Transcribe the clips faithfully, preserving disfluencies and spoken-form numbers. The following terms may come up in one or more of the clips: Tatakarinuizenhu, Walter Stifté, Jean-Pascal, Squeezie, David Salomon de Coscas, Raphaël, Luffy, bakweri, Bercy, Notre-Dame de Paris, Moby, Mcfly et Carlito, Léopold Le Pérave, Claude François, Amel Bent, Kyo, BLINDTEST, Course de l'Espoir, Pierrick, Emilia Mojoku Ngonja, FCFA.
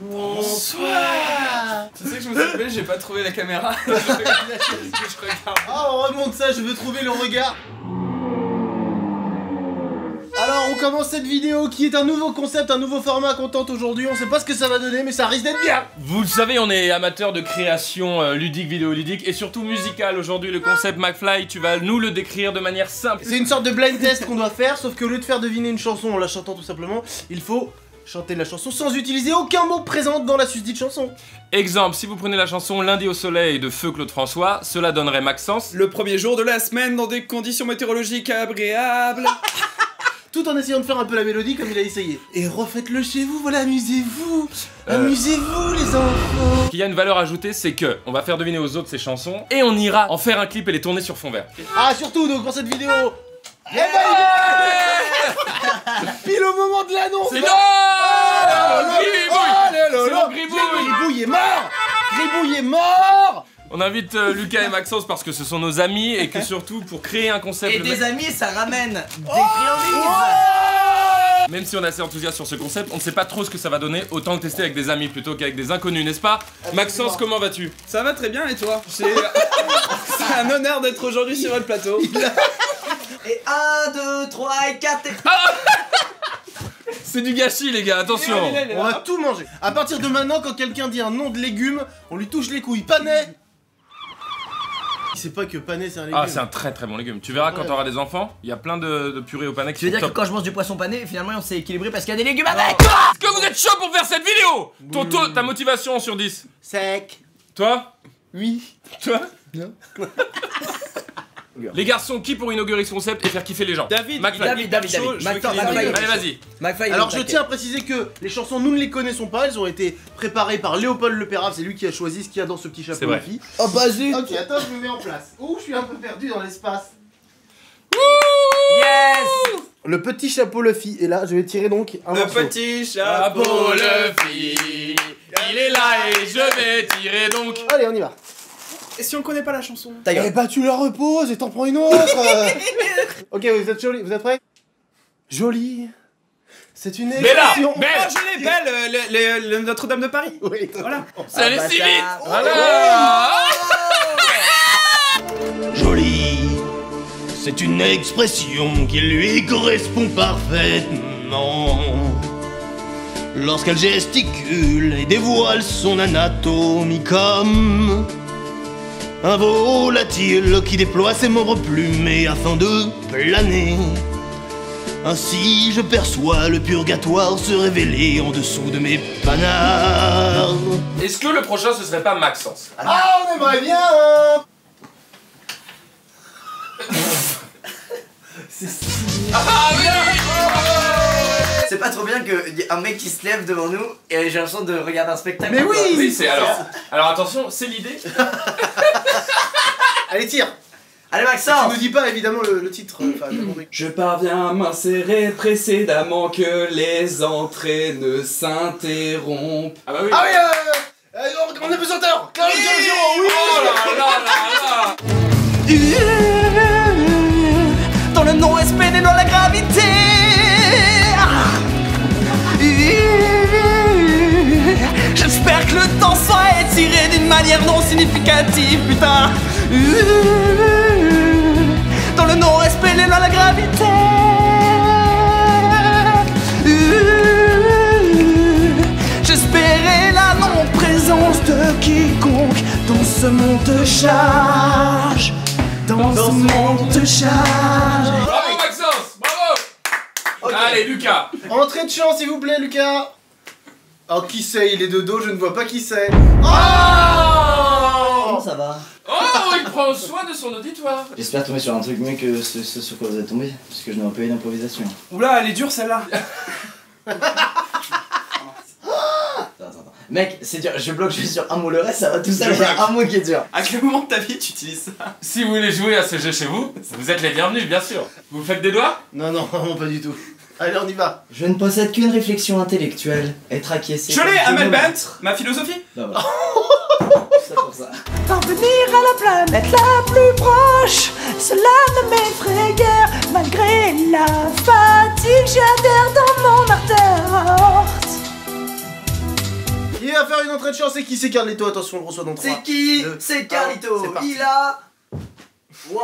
Bonsoir. Tu sais que je me suis appelé, j'ai pas trouvé la caméra. Je regarde. Ah, on remonte ça, je veux trouver le regard. Alors, on commence cette vidéo qui est un nouveau concept, un nouveau format qu'on tente aujourd'hui. On sait pas ce que ça va donner, mais ça risque d'être bien. Vous le savez, on est amateurs de création euh, ludique, vidéoludique et surtout musicale. Aujourd'hui, le concept McFly, tu vas nous le décrire de manière simple. C'est une sorte de blind test qu'on doit faire, sauf qu'au lieu de faire deviner une chanson en la chantant tout simplement, il faut chanter la chanson sans utiliser aucun mot présent dans la susdite chanson. Exemple, si vous prenez la chanson Lundi au soleil de Feu Claude François, cela donnerait Maxence. Le premier jour de la semaine dans des conditions météorologiques agréables. Tout en essayant de faire un peu la mélodie comme il a essayé. Et refaites-le chez vous, voilà, amusez-vous. Euh... Amusez-vous les enfants. Ce qu'il y a une valeur ajoutée, c'est que on va faire deviner aux autres ces chansons et on ira en faire un clip et les tourner sur fond vert. Ah, surtout donc pour cette vidéo. Hey hey, pile au moment de l'annonce. C'est non. Le Gribouille Gribouille est mort. Gribouille est mort. On invite euh, Lucas et Maxence parce que ce sont nos amis et que surtout pour créer un concept. Et des amis, ça ramène des friandises. Même si on est assez enthousiaste sur ce concept, on ne sait pas trop ce que ça va donner. Autant le tester avec des amis plutôt qu'avec des inconnus, n'est-ce pas? Maxence, comment vas-tu? Ça va très bien et toi? C'est un honneur d'être aujourd'hui sur le plateau. Et un, deux, trois et quatre et... Ah. C'est du gâchis les gars, attention. On va tout manger. À partir de maintenant, quand quelqu'un dit un nom de légume, on lui touche les couilles. Panais. Il sait pas que panais c'est un légume. Ah, c'est un très très bon légume. Tu verras quand t'auras des enfants, il y a plein de, de purées au panais. Tu veux dire top. Que quand je mange du poisson pané, finalement on s'est équilibré parce qu'il y a des légumes avec. Ah, est-ce que vous êtes chaud pour faire cette vidéo? Ton taux, ta motivation sur dix? Sec. Toi? Oui. Toi? Non. Les garçons, qui pour inaugurer ce concept et faire kiffer les gens? David, McFly, David, David, David, David. McFly, allez vas-y. Alors je tiens à préciser que les chansons nous ne les connaissons pas, elles ont été préparées par Léopold Le Pérave, c'est lui qui a choisi ce qu'il y a dans ce petit chapeau de fille. Oh bah zut. Ok, attends, je me mets en place. Ouh, je suis un peu perdu dans l'espace. Yes. Le petit chapeau Luffy est là, je vais tirer donc un morceau. Le petit chapeau Luffy, il est là et je vais tirer donc. Allez, on y va. Et si on connaît pas la chanson? Ta gueule. Eh bah tu la reposes et t'en prends une autre. Ok, vous êtes jolis, vous êtes prêts? Jolie. C'est une élection. Mais là, je l'ai belle, le Notre-Dame de Paris. Oui, voilà. Ça allait si vite. Voilà. Jolie. C'est une expression qui lui correspond parfaitement. Lorsqu'elle gesticule et dévoile son anatomie comme un volatile qui déploie ses membres plumés afin de planer. Ainsi je perçois le purgatoire se révéler en dessous de mes panards. Est-ce que le prochain ce serait pas Maxence? Ah, on aimerait bien hein. C'est ah, oui oh. C'est pas trop bien qu'il y ait un mec qui se lève devant nous et j'ai l'impression de regarder un spectacle. Mais oui, oui c'est alors. Alors attention, c'est l'idée. Allez tire. Allez Maxence. Tu nous dis pas évidemment le, le titre. Je parviens à m'insérer précédemment que les entrées ne s'interrompent. Ah bah oui. Ah oui euh, euh, on est plus auteur. Claude Giron. Oui. Oh là là là là. Dans le non-respect et dans la gravité. J'espère que le temps soit étiré d'une manière non significative, putain. Dans le non-respect et dans la gravité. J'espérais la non-présence de quiconque dans ce monde de charge. Dans, Dans ce monde de charge. Bravo Maxence, bravo okay. Allez Lucas. Entrée de chant s'il vous plaît Lucas. Oh qui c'est? Il est de dos, je ne vois pas qui c'est. Oh, comment ça va? Oh il prend soin de son auditoire. J'espère tomber sur un truc mieux que ce, ce sur quoi vous êtes tombé, parce que je n'ai pas eu d'improvisation. Oula elle est dure celle-là. Mec, c'est dur, je bloque juste sur un mot, le reste ça va tout seul, il y a un mot qui est dur. À quel moment de ta vie tu utilises ça? Si vous voulez jouer à ce jeu chez vous, vous êtes les bienvenus, bien sûr. Vous faites des doigts? Non, non, non, pas du tout. Allez, on y va. Je ne possède qu'une réflexion intellectuelle, être acquiescé. Je l'ai, Amel Bent, ma philosophie. Non, voilà. C'est pour ça. Parvenir à la planète la plus proche, cela ne m'effraie guère. Malgré la fatigue, j'adhère dans mon artère. va faire une entrée de chance. C'est qui? C'est Carlito. Attention, on le reçoit dans trois. C'est qui? C'est Carlito. Il a... Waouh!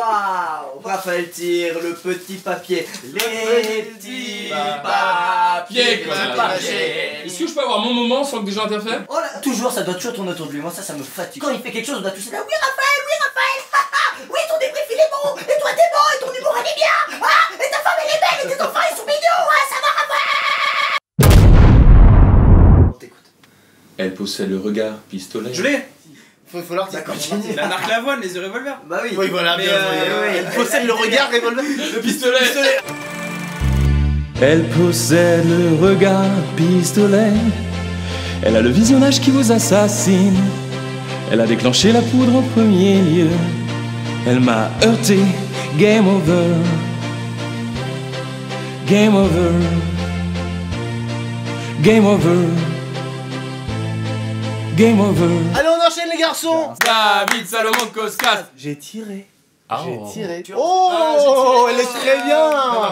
Raphaël tire le petit papier. Les petits papiers comme papier. Est-ce que je peux avoir mon moment sans que des gens interfèrent? Oh là, toujours ça doit toujours tourner autour de lui. Moi ça, ça me fatigue. Quand il fait quelque chose, on doit tous être là. Oui Raphaël, oui Raphaël. Oui, ton débrief il est bon. Et toi t'es bon. Et ton humour elle est bien. Ah, et ta femme elle est belle. Et tes enfants ils sont mignons. Ah, ça va Raphaël. On t'écoute. Elle possède le regard pistolet. Je l'ai. Faut, faut leur dire continue. La marque Lavoine, les revolvers. Bah oui. Oui voilà. Mais bien, euh, oui, elle oui, possède oui, le regard revolver. Le pistolet. pistolet. Elle possède le regard pistolet. Elle a le visionnage qui vous assassine. Elle a déclenché la poudre en premier lieu. Elle m'a heurté. Game over. Game over. Game over. Game over. Allez, on enchaîne les garçons. David Salomon de Coscas. J'ai tiré. Oh. J'ai tiré. Oh, oh tiré. Elle est très bien. Non, non,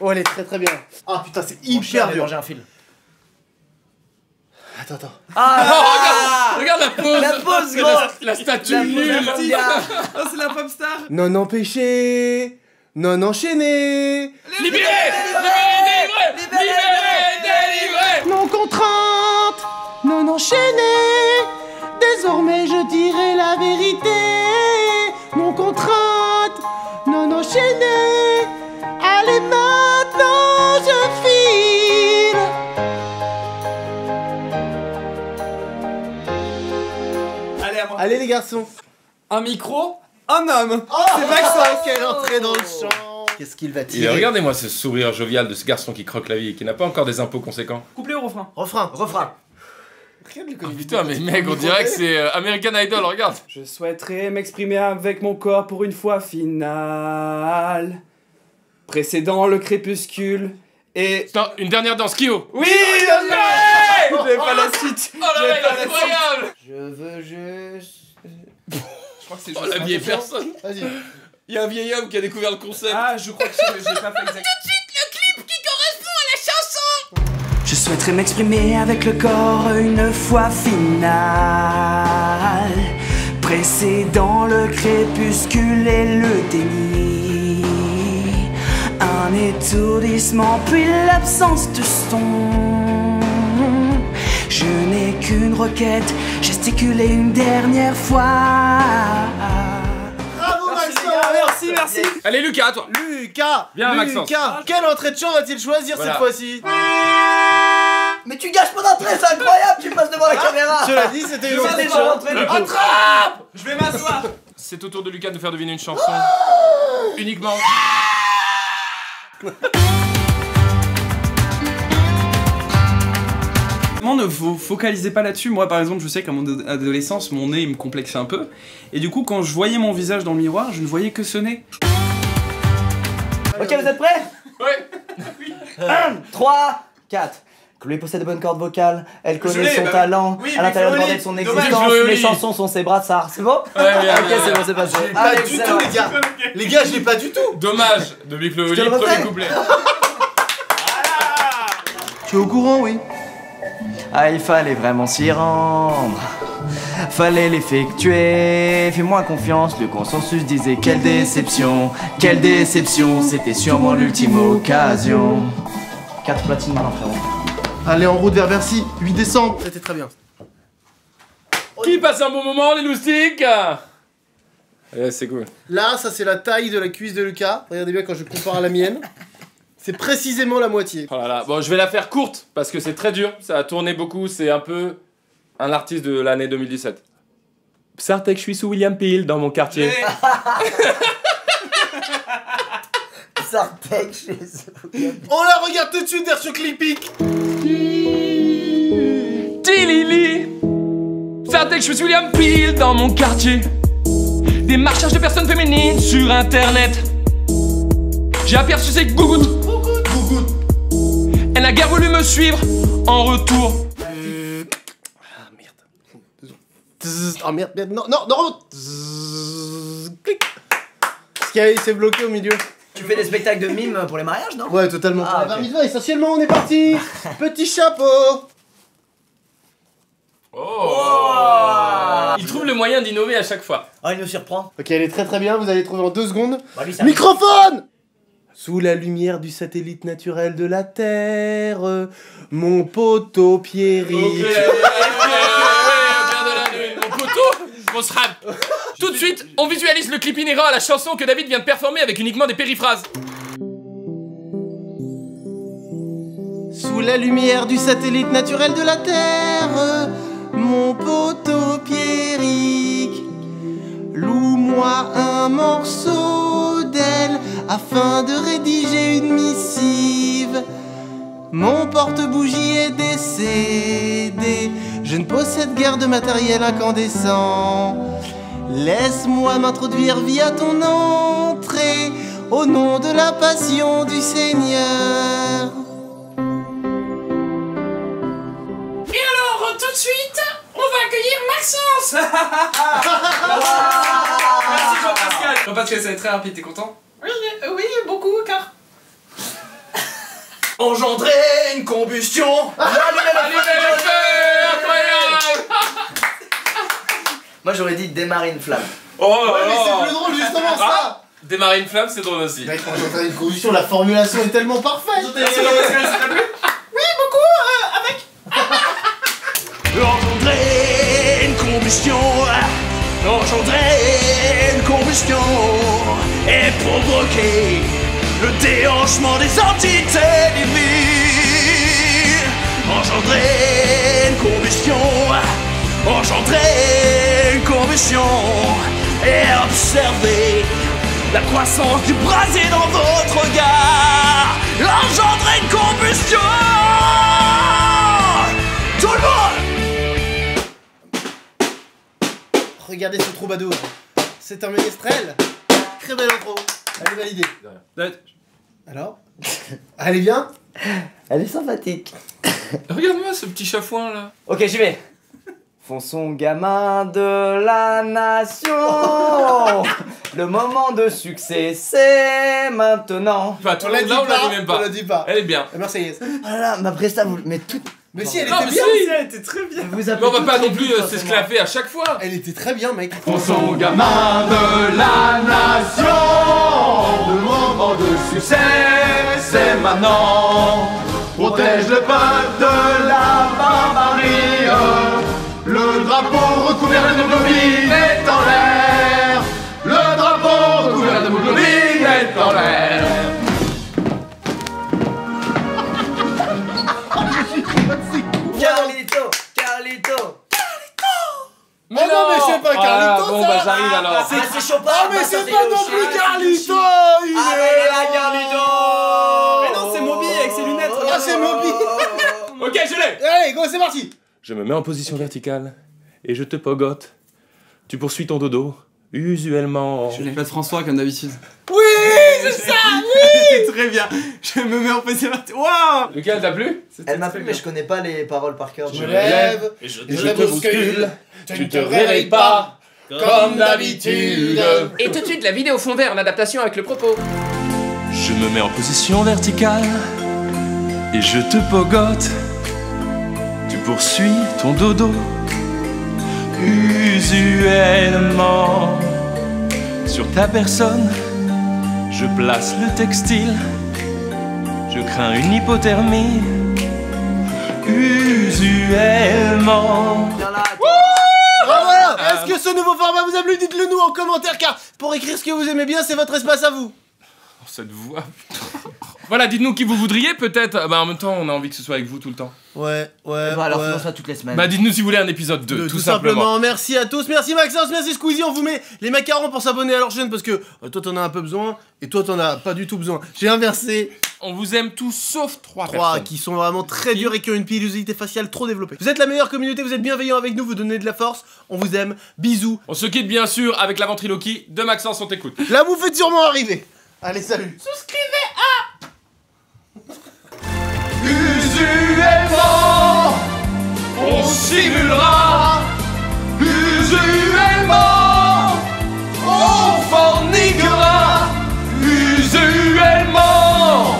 oh, elle est très très bien. Ah putain, c'est hyper dur. J'ai un fil. Attends, attends. Ah, ah regarde, regarde la pose. La pose, gros. La, la statue nulle. Oh, c'est la pop star. Non empêché. Non enchaîné. Libéré. Libéré. Libéré. Délivré. Non contrainte. Non enchaîné, désormais je dirai la vérité. Non contrainte, non enchaîné. Allez maintenant je file. Allez, à moi. Allez les garçons. Un micro, un homme. Oh, c'est Maxence. Quelle entrée dans le champ. Qu'est-ce qu'il va tirer? Regardez-moi ce sourire jovial de ce garçon qui croque la vie et qui n'a pas encore des impôts conséquents. Couplé au refrain. Refrain, refrain. Oh putain mais mec on dirait que c'est euh, American Idol, regarde. Je souhaiterais m'exprimer avec mon corps pour une fois finale, précédant le crépuscule et... Attends, une dernière danse, Kyo. Oui, oui. J'ai pas la suite. Oh là là, il est incroyable. Je veux juste... Je crois que c'est juste... Oh la vieille personne. Vas-y. Il y a un vieil homme qui a découvert le concept. Ah je crois que c'est... J'ai pas fait exactement... Tout de suite le clip qui correspond à la chanson. Je souhaiterais m'exprimer avec le corps une fois finale, précédant le crépuscule et le déni, un étourdissement puis l'absence de son. Je n'ai qu'une requête, gesticuler une dernière fois. Merci, merci. Allez, Lucas, à toi. Lucas. Bien, Maxence. Lucas, quelle entrée de chant va-t-il choisir voilà. cette fois-ci? Mais tu gâches mon entrée, c'est incroyable, tu passes devant la ah, caméra. Je l'ai dit, c'était une entrée de chant. Attrape. Je vais m'asseoir. C'est au tour de Lucas de faire deviner une chanson. Oh uniquement. Yeah. Ne vous focalisez pas là-dessus. Moi par exemple je sais qu'à mon adolescence mon nez il me complexait un peu et du coup quand je voyais mon visage dans le miroir je ne voyais que ce nez. Ok vous êtes prêts? Oui. un, trois, quatre. Chloé possède de bonnes cordes vocales, elle connaît son bah, talent, oui, à l'intérieur de bordel de son existence, les chansons sont ses brassards, c'est bon? Ouais, ouais, ok, ouais, c'est bon, c'est passé. Pas ah, du tout les gars, les gars je l'ai pas du tout. Dommage, depuis Chloé, premier couplet. Tu es au courant, oui? Ah, il fallait vraiment s'y rendre, fallait l'effectuer. Fais-moi confiance, le consensus disait quelle déception, quelle déception, c'était sûrement l'ultime occasion. quatre platines maintenant, frérot. Allez, en route vers Bercy, huit décembre. C'était très bien. Qui passe un bon moment, les loustiques? Ouais, c'est cool. Là, ça c'est la taille de la cuisse de Lucas. Regardez bien quand je compare à la mienne. C'est précisément la moitié. Oh là là, bon je vais la faire courte parce que c'est très dur, ça a tourné beaucoup, c'est un peu un artiste de l'année deux mille dix-sept. Sartek, je suis sous William Peel dans mon quartier. Sartek, je suis sous William Peel. On la regarde tout de suite version clipique. Tilili. Sartek, je suis sous William Peel dans mon quartier. Des marchages de personnes féminines sur internet. J'ai aperçu ces gougouttes. Elle n'a guère voulu me suivre en retour. Euh... Ah merde. Tzz, oh merde, merde, non, non, non. Tzz, clic. Ce qui a, s'est bloqué au milieu. Tu fais des spectacles de mime pour les mariages, non? Ouais, totalement. Ah, okay. Essentiellement, on est parti. Petit chapeau. le moyen d'innover à chaque fois. Ah, il nous surprend. Ok, elle est très très bien, vous allez trouver en deux secondes. Bah, lui, microphone. Sous la lumière du satellite naturel de la Terre, mon poteau Pierrick. Okay. On se rame. Tout de suite, on visualise le clip inhérent à la chanson que David vient de performer avec uniquement des périphrases. Sous la lumière du satellite naturel de la Terre, mon poteau Pierrick, loue-moi un morceau d'aile afin de rédiger une missive. Mon porte-bougie est décédé, je ne possède guère de matériel incandescent. Laisse-moi m'introduire via ton entrée, au nom de la passion du Seigneur. Et alors, tout de suite, on va accueillir Maxence. Merci Jean-Pascal. Jean-Pascal, ça va être très rapide, t'es content? Oui, oui, beaucoup, car... Engendrer une combustion. Allumez le feu, incroyable. Moi j'aurais dit démarrer une flamme. Oh ouais, oh, mais c'est plus drôle justement ça. Ah, démarrer une flamme c'est drôle aussi. Mec, engendrer une combustion, la formulation est tellement parfaite. Merci Jean-Pascal, ça t'a plu? Oui, beaucoup, euh, avec. Engendrer une combustion, engendrer une combustion et provoquer le déhanchement des entités divines. Engendrer une combustion, engendrer une combustion et observer la croissance du brasier dans votre regard. Engendrer une combustion. Tout le monde. Regardez ce troubadour, c'est un ménestrel. Très belle intro. Elle est validée. Ouais. Alors, elle est bien. Elle est sympathique. Regarde-moi ce petit chafouin là. Ok, j'y vais. Fonçons gamin de la nation. Le moment de succès c'est maintenant. Enfin, on l'a dit, pas. dit pas. Elle est bien. La Marseillaise. Ah là là, ma presta vous mais tout. Mais non, si elle non, était bien. Si. Elle était très bien. Vous mais on va pas non plus s'esclaffer à chaque fois. Elle était très bien, mec. Fonçons gamin de la nation. Le moment de succès c'est maintenant. Protège le peuple de la barbarie. Le drapeau recouvert d'hémoglobine est en l'air. Le drapeau recouvert d'hémoglobine est en l'air. Carlito, Carlito, Carlito. Mais oh non, non mais c'est pas Carlito. Ah, bon, ça. Bah, j'arrive alors. C'est ah, chaud pas. Ah mais c'est pas non plus Carlito. Il ah, est là Carlito. Mais non c'est Moby avec ses lunettes. Oh, ah c'est Moby. Ok je l'ai. Allez go c'est parti. Je me mets en position verticale et je te pogote. Tu poursuis ton dodo, usuellement. Je l'ai pas de François comme d'habitude. Oui, c'est ça, oui. C'était très bien. Je me mets en position verticale. Waouh. Lucas, t'as plu? Elle m'a plu, mais je connais pas les paroles par cœur. Je lève et je te bouscule. Tu te réveilles pas comme d'habitude. Et tout de suite, la vidéo fond vert en adaptation avec le propos. Je me mets en position verticale et je te pogote. Tu poursuis ton dodo usuellement. Sur ta personne, je place le textile. Je crains une hypothermie usuellement. Voilà. Est-ce que ce nouveau format vous a plu? Dites-le nous en commentaire car pour écrire ce que vous aimez bien, c'est votre espace à vous. Oh, cette voix. Voilà, dites-nous qui vous voudriez peut-être. Bah en même temps, on a envie que ce soit avec vous tout le temps. Ouais, ouais. Et bah alors, faisons ça toutes les semaines. Bah dites-nous si vous voulez un épisode deux, tout, tout simplement. simplement. Merci à tous, merci Maxence, merci Squeezie. On vous met les macarons pour s'abonner à leur chaîne parce que euh, toi t'en as un peu besoin et toi t'en as pas du tout besoin. J'ai inversé. On vous aime tous sauf trois. Trois qui sont vraiment très durs et qui ont une pilosité faciale trop développée. Vous êtes la meilleure communauté, vous êtes bienveillants avec nous, vous donnez de la force. On vous aime, bisous. On se quitte bien sûr avec la ventriloquie de Maxence, on t'écoute. La bouffe est sûrement arrivée. Allez, salut. Souscrivez à... Usuellement, on simulera. Usuellement, on forniquera. Usuellement,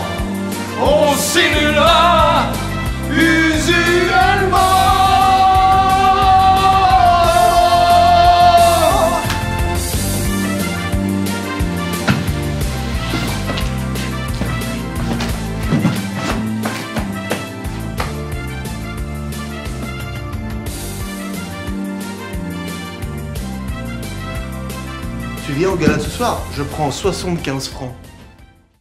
on simulera. Usuellement. viens au gala ce soir, je prends soixante-quinze francs.